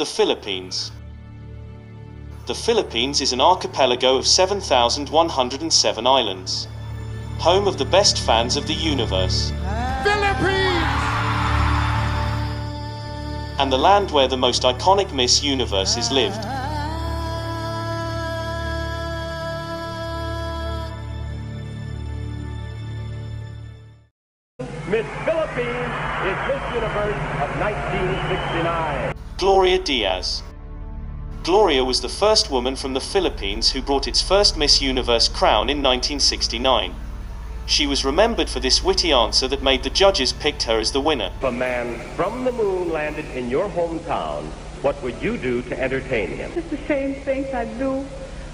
The Philippines. The Philippines is an archipelago of 7,107 islands, home of the best fans of the universe. Philippines! And the land where the most iconic Miss Universe is lived. Miss Philippines is Miss Universe of 1969. Gloria Diaz. Gloria was the first woman from the Philippines who brought its first Miss Universe crown in 1969. She was remembered for this witty answer that made the judges pick her as the winner. If a man from the moon landed in your hometown, what would you do to entertain him? It's the same things I do.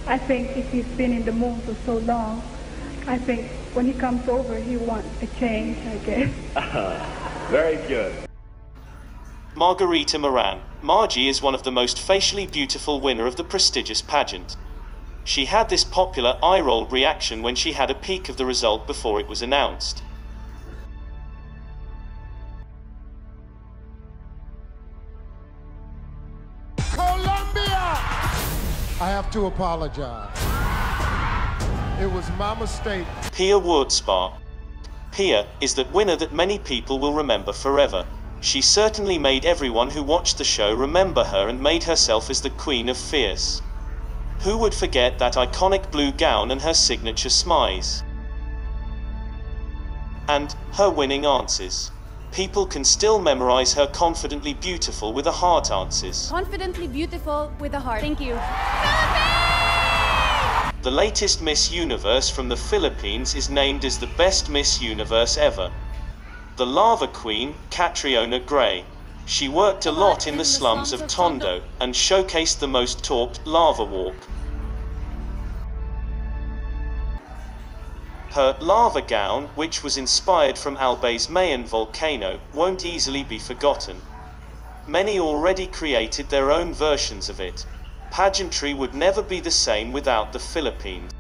I think if he's been in the moon for so long, I think when he comes over, he wants a change, I guess. Very good. Margarita Moran. Margie is one of the most facially beautiful winner of the prestigious pageant. She had this popular eye-roll reaction when she had a peek of the result before it was announced. Colombia! I have to apologize. It was my mistake. Pia Wurtzbach. Pia is that winner that many people will remember forever. She certainly made everyone who watched the show remember her and made herself as the Queen of Fierce. Who would forget that iconic blue gown and her signature smiles? And her winning answers. People can still memorize her confidently beautiful with a heart answers. Confidently beautiful with a heart. Thank you. The latest Miss Universe from the Philippines is named as the best Miss Universe ever. The Lava Queen, Catriona Gray. She worked a lot in the slums of Tondo and showcased the most taut lava walk. Her lava gown, which was inspired from Albay's Mayon Volcano, won't easily be forgotten. Many already created their own versions of it. Pageantry would never be the same without the Philippines.